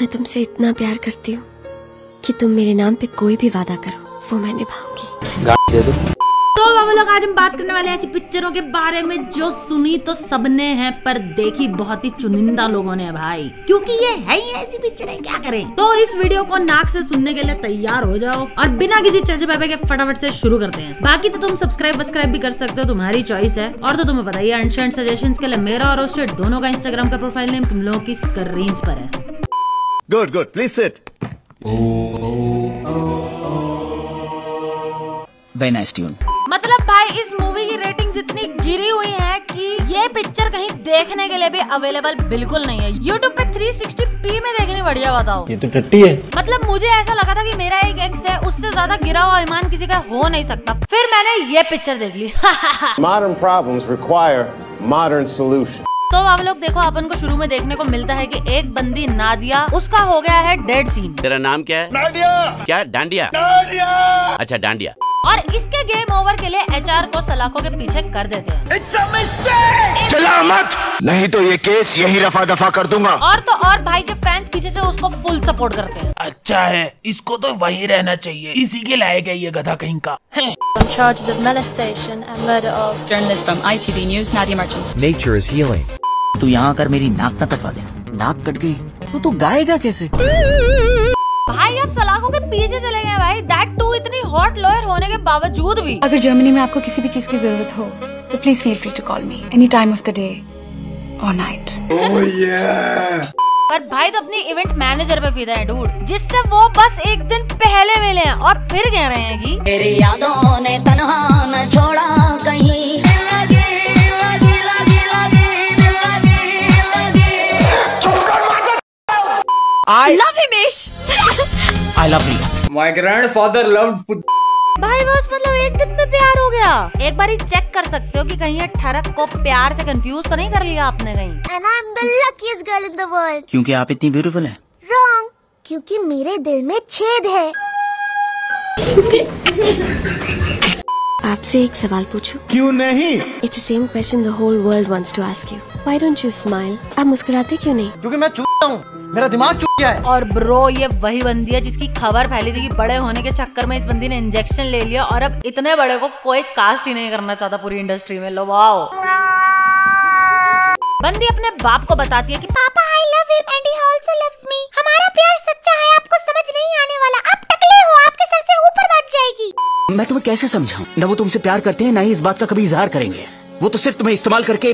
मैं तुमसे इतना प्यार करती हूँ कि तुम मेरे नाम पे कोई भी वादा करो वो मैं निभाऊंगी। तो बाबा लोग, आज हम बात करने वाले हैं ऐसी पिक्चरों के बारे में जो सुनी तो सबने है पर देखी बहुत ही चुनिंदा लोगों ने भाई, क्योंकि ये है ही ऐसी पिक्चरें, क्या करें। तो इस वीडियो को नाक से सुनने के लिए तैयार हो जाओ और बिना किसी चर्चे बहबे के फटाफट से शुरू करते हैं। बाकी तो तुम सब्सक्राइब भी कर सकते हो, तुम्हारी चॉइस है। और तो तुम्हें पता ही है, अनशर्ट सजेशन के लिए मेरा और रोस्टेड दोनों का इंस्टाग्राम का प्रोफाइल नेम तुम लोगों की स्क्रीन पर है। Good good, please sit. Very nice tune. मतलब भाई इस मूवी की रेटिंग्स इतनी गिरी हुई है कि ये पिक्चर कहीं देखने के लिए भी अवेलेबल बिल्कुल नहीं है। YouTube पे 360p में देखनी बढ़िया, बताओ ये तो टट्टी है। मतलब मुझे ऐसा लगा था कि मेरा एक एक्स है, उससे ज्यादा गिरा हुआ ईमान किसी का हो नहीं सकता, फिर मैंने ये पिक्चर देख ली। Modern problems require modern solutions. तो आप लोग देखो, अपन को शुरू में देखने को मिलता है कि एक बंदी नादिया, उसका हो गया है डेड सीन। तेरा नाम क्या है? नादिया। क्या डांडिया? नादिया। अच्छा डांडिया। और इसके गेम ओवर के लिए HR को सलाखों के पीछे कर देते हैं। It's a mistake! चला मत, नहीं तो ये केस यही रफा दफा कर दूंगा। और तो और भाई के फैंस पीछे से उसको फुल सपोर्ट करते हैं। अच्छा है, इसको तो वही रहना चाहिए, इसी के लायक है ये गधा कहीं का। तू यहाँ आकर मेरी नाक न कटवा दे। नाक कट गई तो गाएगा कैसे भाई? आप सलाखों के पीछे चले गए भाई, दैट टू इतनी हॉट लॉयर होने के बावजूद भी। अगर जर्मनी में आपको किसी भी चीज की जरूरत हो तो please feel free to call me any time of the day और नाइट। पर भाई तो अपने इवेंट मैनेजर पे फिदा है डूड, जिससे वो बस एक दिन पहले मिले हैं और फिर कह रहे हैं कि तेरी यादों ने तन्हा न छोड़ा कहीं। I love Himesh. I love you. My grandfather loved food. भाई बस मतलब एक दिन में प्यार हो गया। एक बार ही चेक कर सकते हो कि कहीं ठरक को प्यार से कंफ्यूज तो नहीं कर लिया आपने कहीं। And I'm the luckiest girl in the world. क्योंकि आप इतनी ब्यूटीफुल हैं। Wrong. क्योंकि मेरे दिल में छेद है। आपसे एक सवाल पूछूं? क्यों नहीं? It's the same question the whole world wants to ask you. Why don't you smile? आप मुस्कुराते क्यों नहीं? क्योंकि मैं चूतिया हूँ, मेरा दिमाग चूक गया है। और ब्रो ये वही बंदी है जिसकी खबर फैली थी कि बड़े होने के चक्कर में इस बंदी ने इंजेक्शन ले लिया और अब इतने बड़े को कोई कास्ट ही नहीं करना चाहता पूरी इंडस्ट्री में। लो वाओ। बंदी अपने बाप को बताती है कि पापा I love him and he also loves me, हमारा प्यार सच्चा है, आपको समझ नहीं आने वाला, आप टकले हो, आपके सर से ऊपर बात जाएगी। मैं तुम्हें कैसे समझाऊं, न वो तुमसे प्यार करते हैं न ही इस बात का कभी इजहार करेंगे, वो तो सिर्फ तुम्हें इस्तेमाल करके।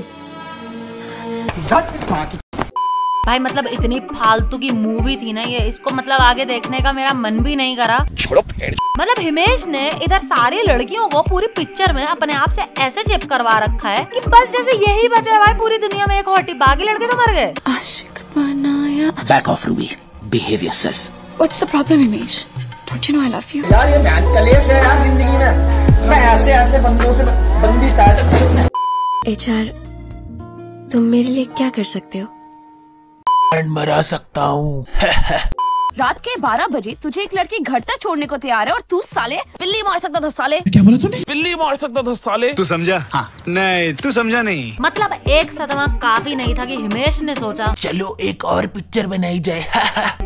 भाई मतलब इतनी फालतू की मूवी थी ना ये, इसको मतलब आगे देखने का मेरा मन भी नहीं करा। मतलब हिमेश ने इधर सारी लड़कियों को पूरी पिक्चर में अपने आप से ऐसे चिप करवा रखा है कि बस जैसे यही बचा है भाई पूरी दुनिया में एक हॉटी, बाकी लड़के तो मर गए। आशिक बनाया। Back off Ruby, behave yourself. What's the problem Himesh? Don't you know I love you? यार ये बहन कलेश है यार जिंदगी में, मैं ऐसे ऐसे बंदों से बंदी साथ। HR तुम मेरे लिए क्या कर सकते हो? मरा सकता हूँ। रात के 12 बजे तुझे एक लड़की घर तक छोड़ने को तैयार है और तू साले बिल्ली मार सकता था साले। क्या बोला तूने? बिल्ली मार सकता था साले। तू समझा? हाँ। नहीं तू समझा नहीं। मतलब एक सदमा काफी नहीं था कि हिमेश ने सोचा चलो एक और पिक्चर बनाई जाए।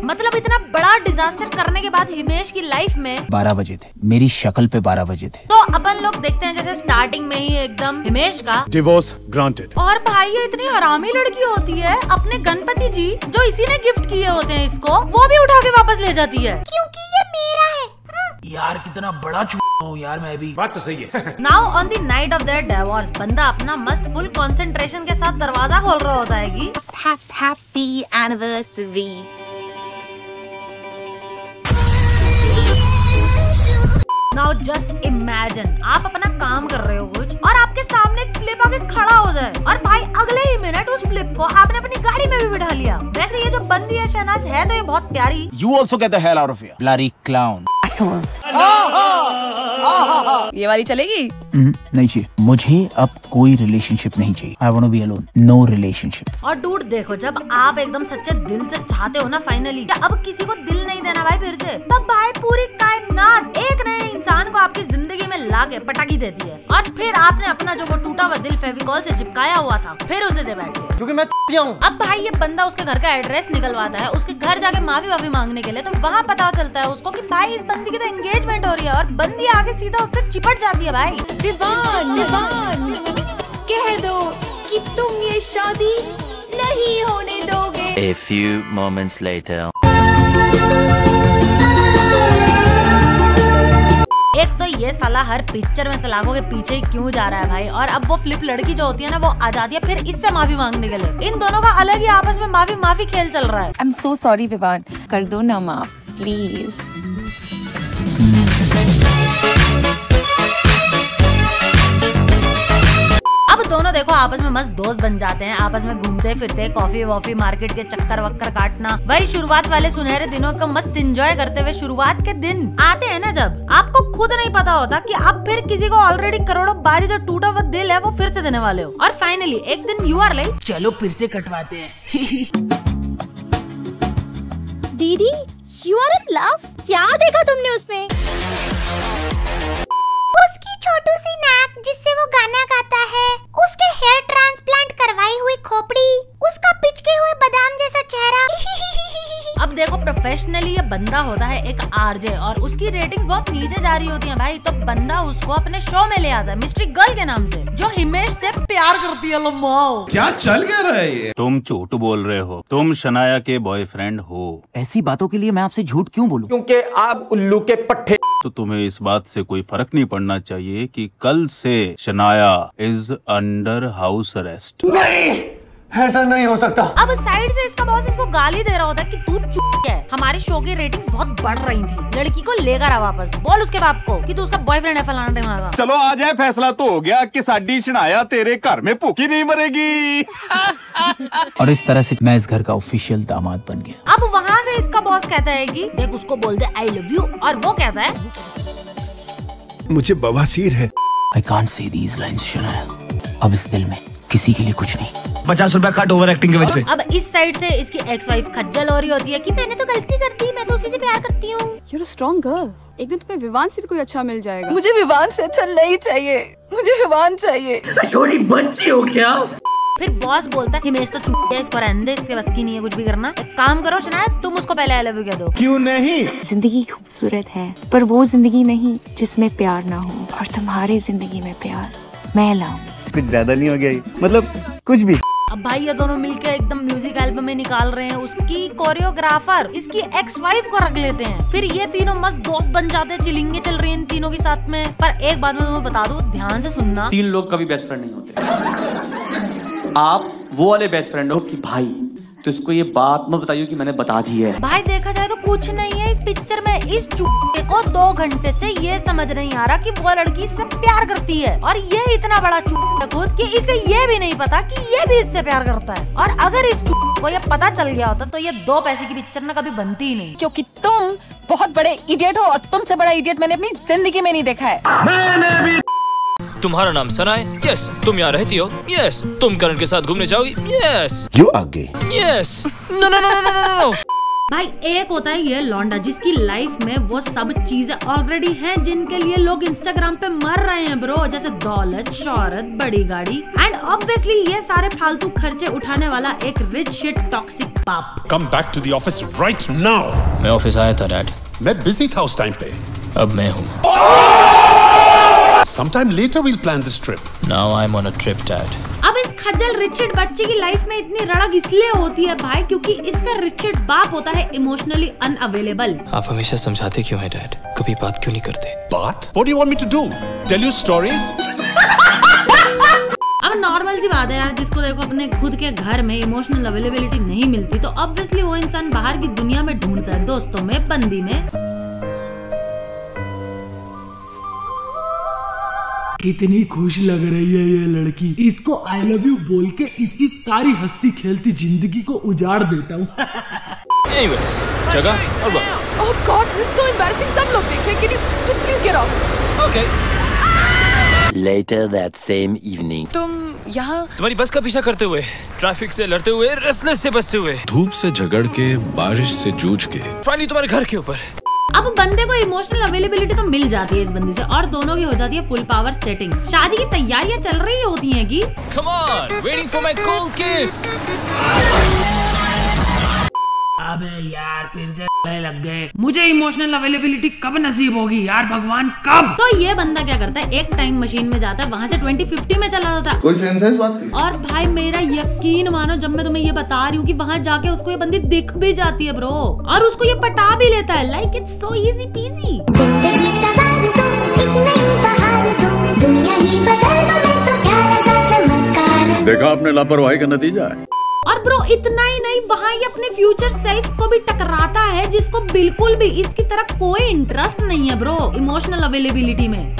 मतलब इतना बड़ा डिजास्टर करने के बाद हिमेश की लाइफ में 12 बजे थे, मेरी शक्ल पे 12 बजे थे। तो अपन लोग देखते हैं जैसे स्टार्टिंग में ही एकदम हिमेश का डिवोर्स ग्रांटेड। और भाई ये इतनी हरामी लड़की होती है, अपने गणपति जी जो इसी ने गिफ्ट किए होते हैं इसको, वो भी उठा के वापस ले जाती है क्योंकि ये मेरा है। हाँ। यार कितना बड़ा यार, मैं भी। बात तो सही है। Now on the night of their divorce बंदा अपना मस्त फुल कंसंट्रेशन के साथ दरवाजा खोल रहा होता है कि happy anniversary. Now just imagine आप अपना काम कर रहे हो कुछ और आपके सामने एक फ्लिप आके खड़ा हो जाए और भाई अगले ही मिनट उस फ्लिप को आपने अपनी गाड़ी में भी बिठा लिया। वैसे ये जो बंदी है शहनाज है तो ये बहुत प्यारी। You also get the hell out of here bloody clown. ये वाली चलेगी। नहीं चाहिए मुझे, अब कोई रिलेशनशिप नहीं चाहिए। I want to be alone, no relationship. और डूड देखो, जब आप एकदम सच्चे दिल से चाहते हो ना फाइनली, अब किसी को दिल नहीं देना भाई फिर से, तब भाई पूरी कायनात एक नए इंसान को आपकी जिंदगी में ला के पटाखी देती है और फिर आपने अपना जो वो टूटा हुआ दिल फेविकॉल से चिपकाया हुआ था फिर उसे दे बैठे क्योंकि मैं हूं। अब भाई ये बंदा उसके घर का एड्रेस निकलवाता है उसके घर जाके माफी वाफी मांगने के लिए, तो वहाँ पता चलता है उसको कि भाई इस बंदी की तो एंगेजमेंट हो रही है और बंदी आगे सीधा उससे चिपट जाती है। भाई दीवान दीवान कह दो कि तुम ये शादी नहीं होने दोगे। A few moments later. एक तो ये साला हर पिक्चर में सलाखों के पीछे क्यों जा रहा है भाई, और अब वो फ्लिप लड़की जो होती है ना वो आ जाती है फिर इससे माफी मांगने के लिए। इन दोनों का अलग ही आपस में माफी माफी खेल चल रहा है। I am so sorry Vivaan, कर दो ना माफ प्लीज। दोनों देखो आपस में मस्त दोस्त बन जाते हैं, आपस में घूमते फिरते कॉफी वॉफी मार्केट के चक्कर वक्कर काटना, वही शुरुआत वाले सुनहरे दिनों का मस्त एंजॉय करते हुए शुरुआत के दिन आते हैं ना जब आपको खुद नहीं पता होता कि आप फिर किसी को ऑलरेडी करोड़ों बारी जो टूटा हुआ दिल है वो फिर से देने वाले हो, और फाइनली एक दिन यू आर लाइक चलो फिर से कटवाते हैं। दीदी यू आर इन लव, क्या देखा तुमने उसमें? उसकी छोटू सी नाक जिससे वो गाना गाता है, उसके हेयर ट्रांसप्लांट करवाई हुई खोपड़ी, उसका पिचके हुए बादाम जैसा चेहरा। अब देखो प्रोफेशनली ये बंदा होता है एक आरजे और उसकी रेटिंग बहुत नीचे जा रही होती है भाई, तो बंदा उसको अपने शो में ले आता है मिस्ट्री गर्ल के नाम से, जो हिमेश से प्यार करती है। लम्बाओ क्या चल गया रहा है ये? तुम झूठ बोल रहे हो, तुम शनाया के बॉयफ्रेंड हो। ऐसी बातों के लिए मैं आपसे झूठ क्यों बोलूं? क्योंकि आप उल्लू के पट्टे। तो तुम्हें इस बात से कोई फर्क नहीं पड़ना चाहिए कि कल से Shanaya is under house arrest. नहीं, ऐसा नहीं हो सकता। अब साइड से इसका बॉस इसको गाली दे रहा होता कि तू चुप है, हमारे शो की रेटिंग्स बहुत बढ़ रही थी, लड़की को लेकर आ वापस, बोल उसके बाप को कि तू उसका बॉयफ्रेंड है फलाना मांगा। चलो आ जाए, फैसला तो हो गया कि साडी शनाया तेरे घर में भूखी नहीं मरेगी। और इस तरह से मैं इस घर का ऑफिशियल दामाद बन गया। अब वहाँ से इसका बॉस कहता है कि देख उसको बोल दे आई लव यू, और वो कहता है मुझे बवासीर है। I can't say these lines Shanaya, अब इस दिल में किसी के लिए कुछ नहीं। 50 रुपया कट ओवर एक्टिंग के वजह से। अब इस साइड से इसकी एक्स वाइफ खज्जल हो रही होती है कि मैंने तो गलती कर दी, मैं तो उसी से प्यार करती हूँ। You're a strong girl. एक दिन तुम्हें विवान से भी कोई अच्छा मिल जाएगा। मुझे विवान से अच्छा नहीं चाहिए, मुझे विवान चाहिए। छोटी बच्ची हो क्या? फिर बॉस बोलता है हिमेश तो चुप है, इसको रहने दे, इसके बस की नहीं है कुछ भी करना। एक काम करो शनाया, तुम उसको पहले आई लव यू कह दो। क्यों नहीं? जिंदगी खूबसूरत है पर वो जिंदगी नहीं जिसमें प्यार ना हो, और तुम्हारी जिंदगी में प्यार मैं लाऊं। कुछ ज्यादा नहीं हो गया मतलब कुछ भी? अब भाई ये दोनों मिलकर एकदम म्यूजिक एल्बम में निकाल रहे हैं, उसकी कोरियोग्राफर इसकी एक्स वाइफ को रख लेते हैं, फिर ये तीनों मस्त दोस्त बन जाते हैं, चिलिंगे चल रही हैं इन तीनों के साथ में। पर एक बात मैं तुम्हें बता दूं, ध्यान से सुनना, 3 लोग कभी बेस्ट फ्रेंड नहीं होते। आप वो वाले बेस्ट फ्रेंड हो कि भाई तो इसको ये बात मत बताइए कि मैंने बता दी है। भाई देखा जाए तो कुछ नहीं है इस पिक्चर में, इस चूहे को 2 घंटे से ये समझ नहीं आ रहा कि वो लड़की इससे प्यार करती है, और ये इतना बड़ा चूहा खुद कि इसे ये भी नहीं पता कि ये भी इससे प्यार करता है, और अगर इस चूहे को ये पता चल गया होता तो ये 2 पैसे की पिक्चर ना कभी बनती ही नहीं। क्योंकि तुम बहुत बड़े इडियट हो, और तुमसे बड़ा इडियट मैंने अपनी जिंदगी में नहीं देखा है। तुम्हारा नाम सना है? यस। तुम यहाँ रहती हो? यस। तुम करण के साथ घूमने जाओगी? Yes. You are gay? Yes. No no no no no. भाई एक होता है ये लौंडा जिसकी लाइफ में वो सब चीजें ऑलरेडी हैं जिनके लिए लोग इंस्टाग्राम पे मर रहे हैं ब्रो, जैसे दौलत, शौहरत, बड़ी गाड़ी, एंड ऑब्वियसली ये सारे फालतू खर्चे उठाने वाला एक रिच शिट टॉक्सिक बाप। Come back to the office right now. मैं ऑफिस आया था डैड, मैं बिजी था उस टाइम पे, अब मैं हूँ। Sometime later we'll plan this trip. Now I'm on a trip, Dad. अब इस खजल रिचर्ड बच्चे की लाइफ में इतनी रड़क इसलिए होती है भाई क्योंकि इसका रिचर्ड बाप होता है इमोशनली अनअवेलेबल। आप हमेशा समझाते क्यों हैं डैड? कभी बात क्यों नहीं करते? बात? What do you want me to do? Tell you stories? अब नॉर्मल सी बात है यार, जिसको देखो अपने खुद के घर में इमोशनल अवेलेबिलिटी नहीं मिलती तो ऑब्वियसली वो इंसान बाहर की दुनिया में ढूंढता है, दोस्तों में, बंदी में। कितनी खुश लग रही है ये लड़की, इसको आई लव यू बोल के इसकी सारी हस्ती खेलती जिंदगी को उजाड़ देता हूँ। जगह और oh god this is so embarrassing, सब लोग देख रहे हैं, can you just please get off. Okay Later that same evening. तुम यहाँ तुम्हारी बस का पीछा करते हुए, ट्रैफिक से लड़ते हुए, रेसलेस से बचते हुए, धूप से झगड़ के, बारिश से जूझ के, फाइनली तुम्हारे घर के ऊपर। अब बंदे को इमोशनल अवेलेबिलिटी तो मिल जाती है इस बंदी से और दोनों की हो जाती है फुल पावर सेटिंग। शादी की तैयारियां चल रही होती हैं कि Come on, waiting for my cool kiss. अबे यार फिर से लग गए। मुझे इमोशनल अवेलेबिलिटी कब नसीब होगी यार भगवान कब? तो ये बंदा क्या करता है, एक टाइम मशीन में जाता है, वहाँ से 2050 में चला जाता है। कोई सेंस है इस बात की? और भाई मेरा यकीन मानो जब मैं तुम्हें ये बता रही हूँ कि वहाँ जाके उसको ये बंदी दिख भी जाती है ब्रो, और उसको ये पटा भी लेता है। Like it's so easy peasy. देखा आपने लापरवाही का नतीजा। और ब्रो इतना ही नहीं वहाँ ये अपने फ्यूचर सेल्फ को भी टकराता है जिसको बिल्कुल भी इसकी तरह कोई इंटरेस्ट नहीं है ब्रो इमोशनल अवेलेबिलिटी में।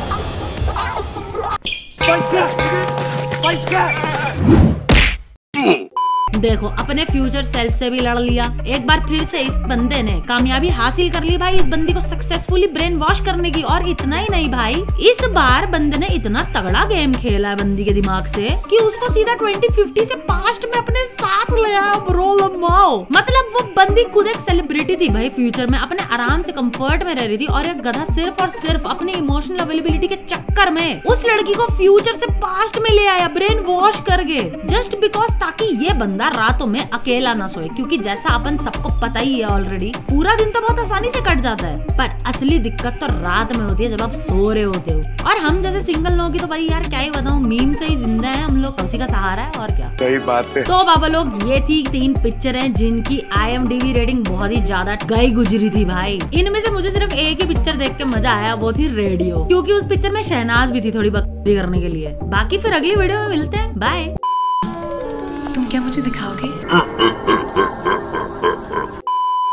देखो अपने फ्यूचर सेल्फ से भी लड़ लिया। एक बार फिर से इस बंदे ने कामयाबी हासिल कर ली भाई, इस बंदी को सक्सेसफुली ब्रेन वॉश करने की। और इतना ही नहीं भाई, इस बार बंदे ने इतना तगड़ा गेम खेला है बंदी के दिमाग से कि उसको सीधा 2050 से पास्ट में अपने साथ ले आया ब्रो। मतलब वो बंदी खुद एक सेलिब्रिटी थी भाई, फ्यूचर में अपने आराम से कम्फर्ट में रह रही थी, और एक गधा सिर्फ और सिर्फ अपनी इमोशनल अवेलेबिलिटी के चक्कर में उस लड़की को फ्यूचर से पास्ट में ले आया ब्रेन वॉश करके, जस्ट बिकॉज ताकि ये बंदा रातों में अकेला ना सोए। क्योंकि जैसा अपन सबको पता ही है ऑलरेडी, पूरा दिन तो बहुत आसानी से कट जाता है, पर असली दिक्कत तो रात में होती है जब आप सो रहे होते हो। और हम जैसे सिंगल लोगों की तो भाई यार क्या ही बताऊं, मीम से ही जिंदा है हम लोग, उसी का सहारा है और क्या। सही बात है। तो बाबा लोग ये थी 3 पिक्चरें जिनकी IMDb रेटिंग बहुत ही ज्यादा गई गुजरी थी भाई। इनमें से मुझे सिर्फ एक ही पिक्चर देख के मजा आया, वो थी रेडियो, क्योंकि उस पिक्चर में शहनाज भी थी थोड़ी बकवास करने के लिए। बाकी फिर अगली वीडियो में मिलते हैं, बाय। तुम क्या मुझे दिखाओगे?